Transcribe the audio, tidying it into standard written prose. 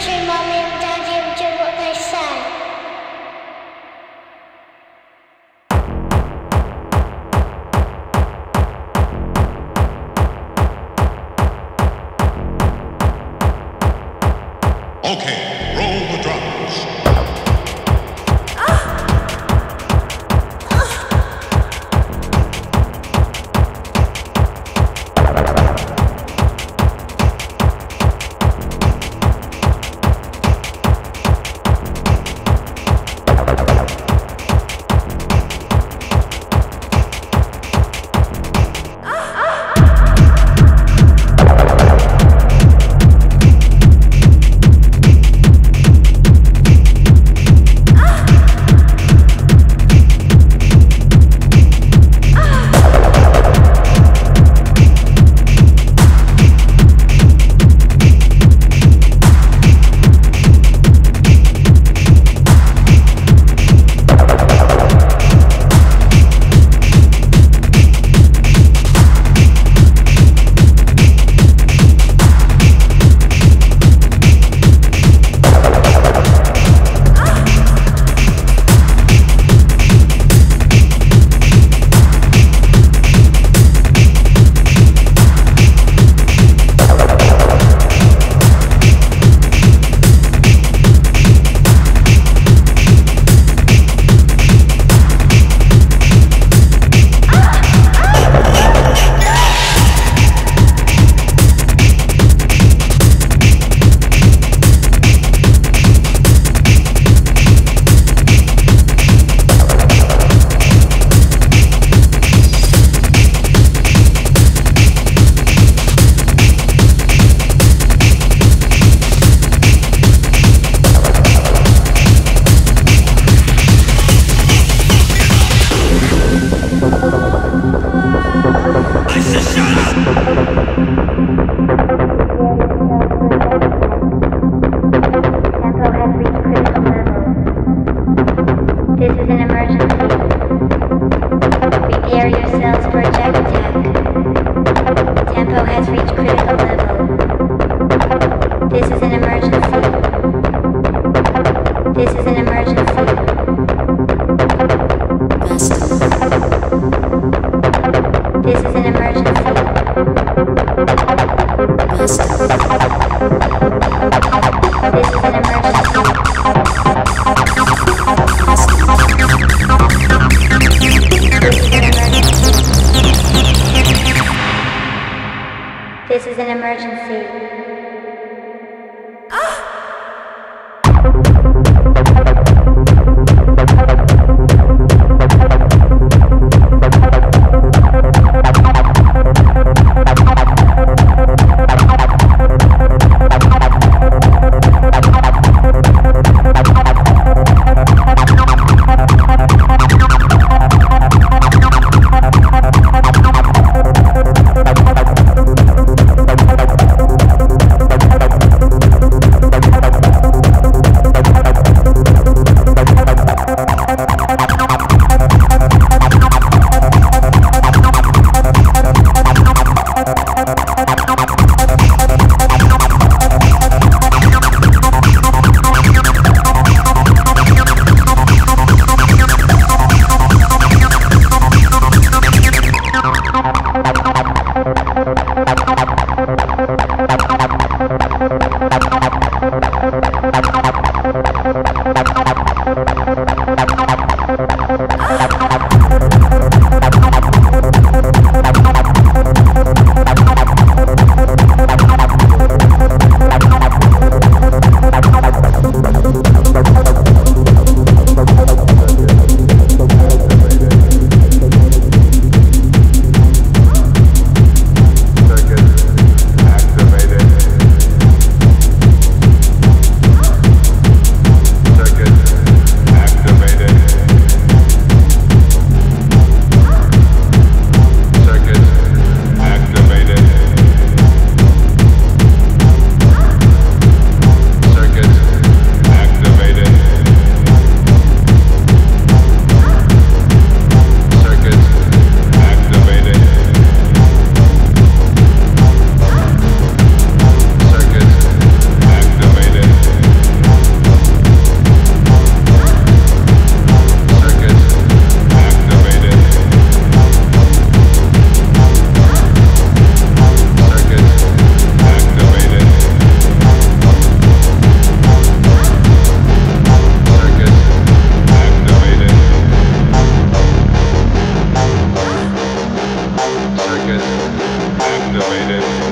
to Mommy and Daddy and do what they say. dilated.